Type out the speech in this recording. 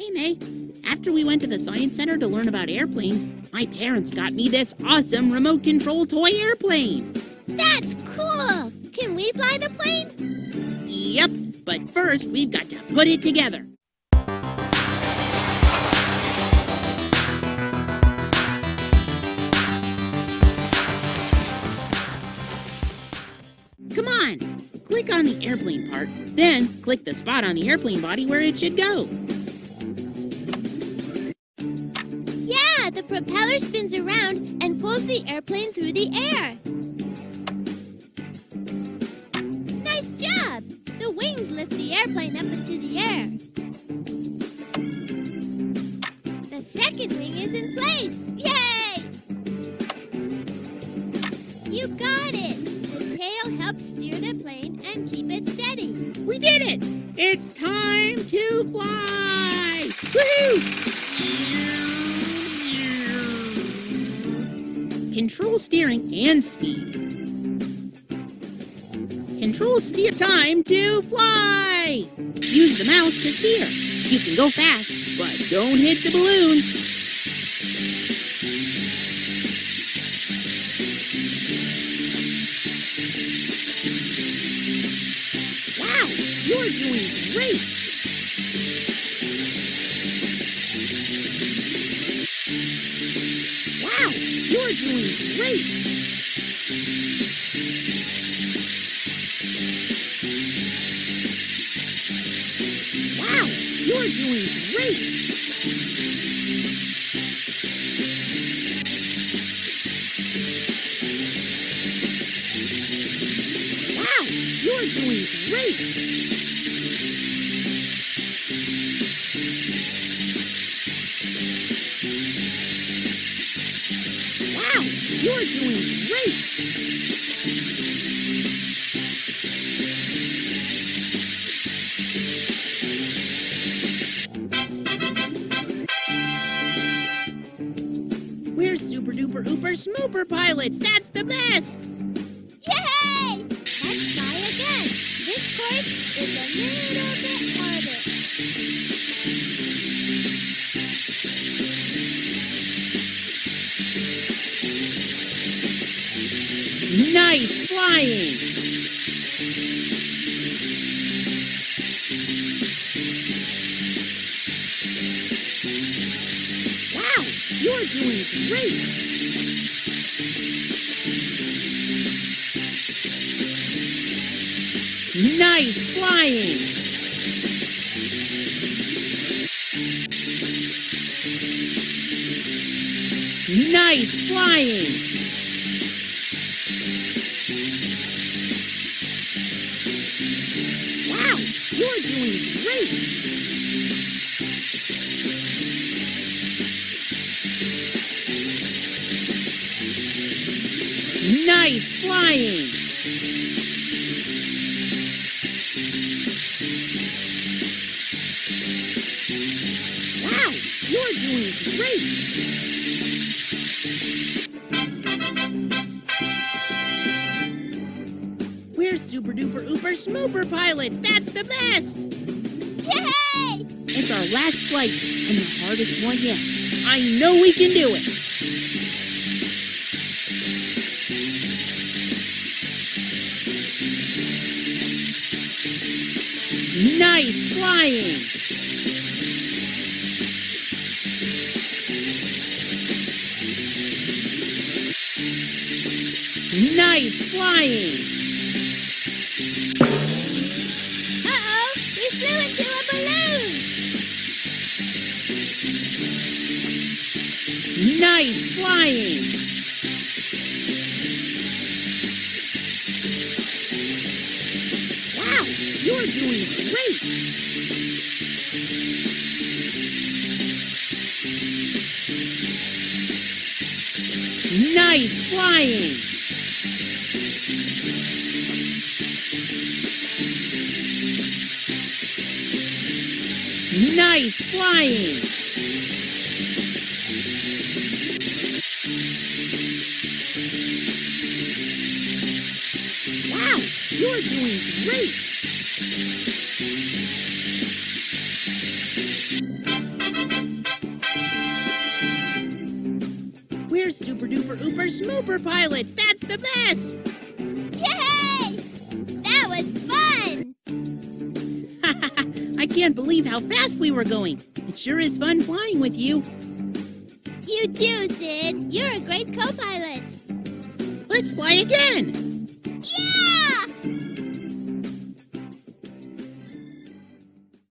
Hey, May. After we went to the Science Center to learn about airplanes, my parents got me this awesome remote control toy airplane. That's cool! Can we fly the plane? Yep, but first we've got to put it together. Come on, click on the airplane part, then click the spot on the airplane body where it should go. Yeah, the propeller spins around and pulls the airplane through the air. Nice job! The wings lift the airplane up into the air. The second wing is in place. Yay! You got it! Tail helps steer the plane and keep it steady. We did it! It's time to fly! Woohoo! Control steering and speed. Control steer. Time to fly! Use the mouse to steer. You can go fast, but don't hit the balloons. You're doing great! Wow! You're doing great! Wow! You're doing great! Wow! You're doing great! You're doing great! We're super duper ooper smooper pilots! That's the best! Yay! Let's fly again! This course is a little bit harder. Nice flying! Wow, you're doing great! Nice flying! Nice flying! You're doing great! Nice flying! Wow! You're doing great! We're super duper ooper smooper pilots! That's the best! Yay! It's our last flight, and the hardest one yet. I know we can do it! Nice flying! Nice flying! Nice flying! Wow, you're doing great! Nice flying! Nice flying! You're doing great! super duper ooper smooper pilots. That's the best. Yay! That was fun. I can't believe how fast we were going. It sure is fun flying with you. You too, Sid. You're a great co-pilot. Let's fly again. Yeah!